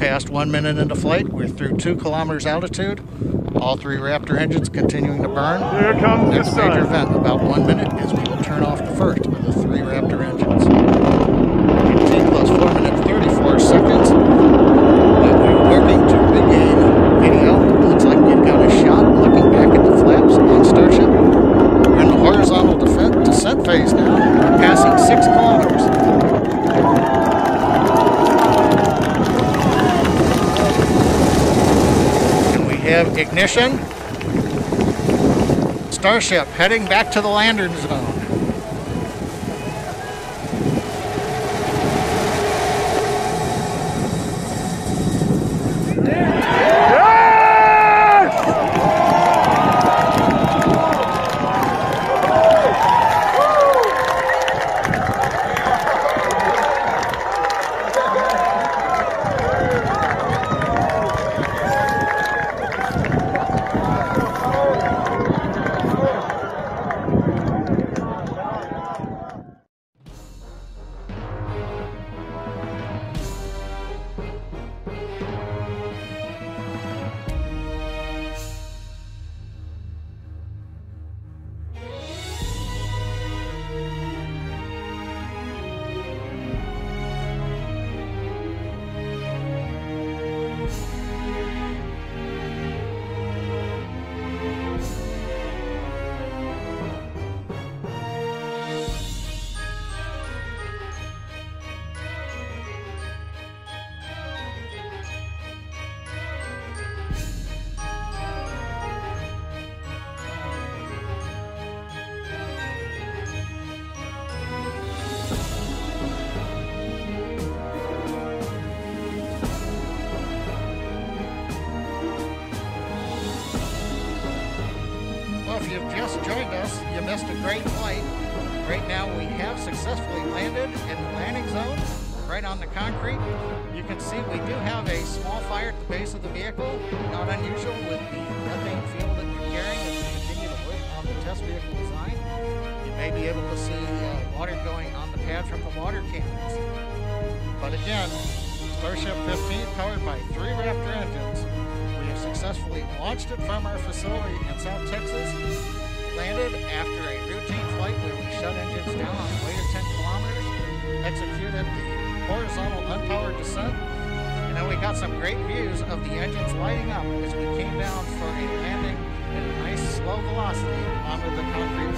passed 1 minute into flight. We're through 2 kilometers altitude. All three Raptor engines continuing to burn. Here comes the sun. Next major event in about 1 minute is we will turn off the first of the three Raptor engines. It will take us 4 minutes, 34 seconds. Phase now, passing 6 kilometers. And we have ignition. Starship heading back to the landing zone. If you've just joined us, you missed a great flight. Right now we have successfully landed in the landing zone, right on the concrete. You can see we do have a small fire at the base of the vehicle, not unusual with the methane fuel that you're carrying as we continue to work on the test vehicle design. You may be able to see water going on the pad from the water cameras. But again, Starship 15 powered by 3 Raptor engines. Successfully launched it from our facility in South Texas, landed after a routine flight where we shut engines down on the way to 10 kilometers, executed the horizontal unpowered descent, and then we got some great views of the engines lighting up as we came down for a landing at a nice slow velocity onto the concrete.